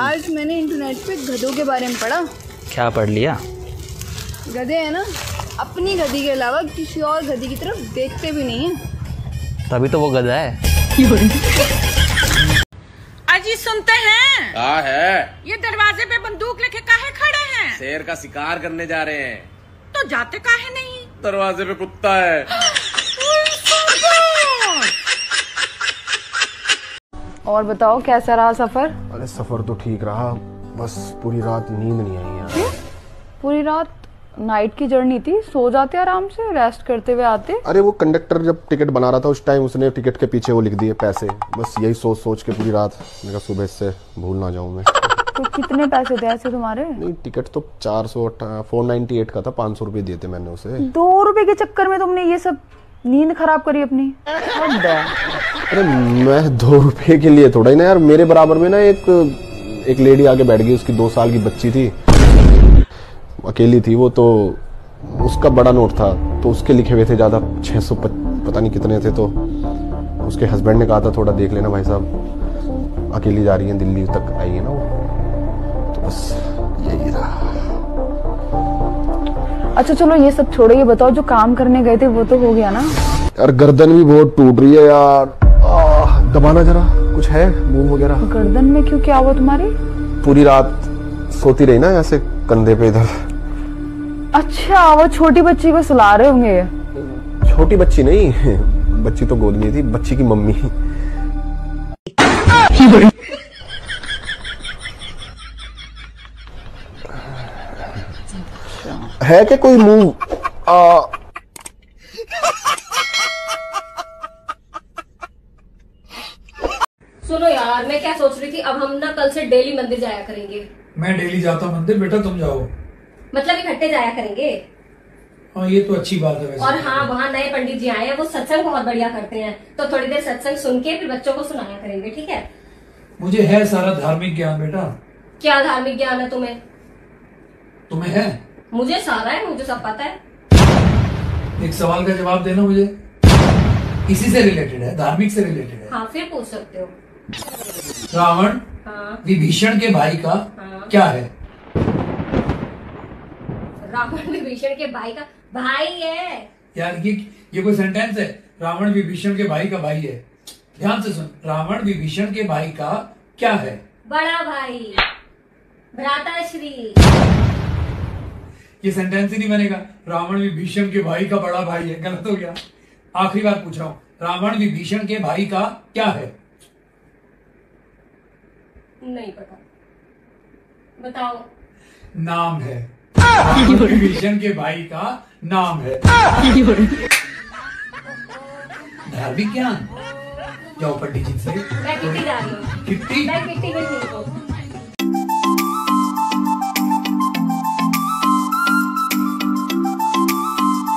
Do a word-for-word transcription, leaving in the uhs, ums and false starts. आज मैंने इंटरनेट पे गधों के बारे में पढ़ा। क्या पढ़ लिया? गधे हैं ना, अपनी गधी के अलावा किसी और गधी की तरफ देखते भी नहीं है, तभी तो वो गधा है। अजी सुनते हैं? क्या है ये? दरवाजे पे बंदूक लेके काहे खड़े हैं? शेर का शिकार करने जा रहे हैं। तो जाते काहे नहीं? दरवाजे पे कुत्ता है। और बताओ कैसा रहा सफर? अरे सफर तो ठीक रहा, बस पूरी रात नींद नहीं आई यार। क्यों? पूरी रात नाइट की जर्नी थी, सो जाते आराम से, रेस्ट करते हुए आते। अरे वो कंडक्टर जब टिकट बना रहा था उस टाइम उसने टिकट के पीछे वो लिख दिए पैसे, बस यही सोच सोच के पूरी रात। मैंने कहा सुबह इससे भूल ना जाऊं मैं। तो कितने पैसे थे ऐसे तुम्हारे? नहीं टिकट तो चार सौ फोर नाइन्टी एट का था, पाँच सौ रुपये दिए थे मैंने उसे। दो रुपए के चक्कर में तुमने ये सब नींद खराब करी अपनी। अरे मैं दो रुपए के लिए थोड़ा ही ना यार, मेरे बराबर में ना एक एक लेडी आके बैठ गई, उसकी दो साल की बच्ची थी, अकेली थी वो, तो उसका बड़ा नोट था तो उसके लिखे हुए थे ज़्यादा, छः सौ पता नहीं कितने थे। तो उसके हस्बैंड ने कहा था थोड़ा देख लेना भाई साहब, अकेली जा रही है, दिल्ली तक आई है ना वो, तो बस यही रहा। अच्छा चलो ये सब छोड़ो, ये बताओ जो काम करने गए थे वो तो हो गया ना? यार गर्दन भी बहुत टूट रही है यार, दबाना जरा कुछ है मूव वगैरह। गर्दन में क्यों, क्या हुआ तुम्हारी? पूरी रात सोती रही ना ऐसे कंधे पे इधर। अच्छा वो छोटी बच्ची को सुला रहे होंगे। छोटी बच्ची नहीं, बच्ची तो गोद में थी, बच्ची की मम्मी। है क्या कोई मूव? आ... सुनो यार मैं क्या सोच रही थी, अब हम ना कल से डेली मंदिर जाया करेंगे। मैं डेली जाता हूँ मंदिर, बेटा तुम जाओ। मतलब इकट्ठे जाया करेंगे। हाँ ये तो अच्छी बात है वैसे। और हाँ वहाँ नए पंडित जी आए हैं, वो सत्संग बहुत बढ़िया करते हैं, तो थोड़ी देर सत्संग सुन के फिर बच्चों को सुनाया करेंगे, ठीक है? मुझे है सारा धार्मिक ज्ञान बेटा। क्या धार्मिक ज्ञान है तुम्हें? तुम्हें है? मुझे सारा है, मुझे सब पता है। एक सवाल का जवाब देना मुझे, इसी से रिलेटेड है, धार्मिक से रिलेटेड है। हाँ फिर पूछ सकते हो। रावण हाँ। विभीषण के भाई का हाँ। क्या है? रावण विभीषण के भाई का भाई है यार, ये ये कोई सेंटेंस है? रावण विभीषण के भाई का भाई है। ध्यान से सुन, रावण विभीषण के भाई का क्या है? बड़ा भाई, भ्राताश्री। ये सेंटेंस ही नहीं बनेगा, रावण विभीषण के भाई का बड़ा भाई है, गलत हो गया। आखिरी बार पूछ रहा हूँ, रावण विभीषण के भाई का क्या है? नहीं पता, बताओ। नाम है, विभीषण के भाई का नाम है। धार्मिक ज्ञान। जाओ पंडित जी से। मैं किट्टी जा रही हूँ। किट्टी? मैं किट्टी में ठीक हूँ।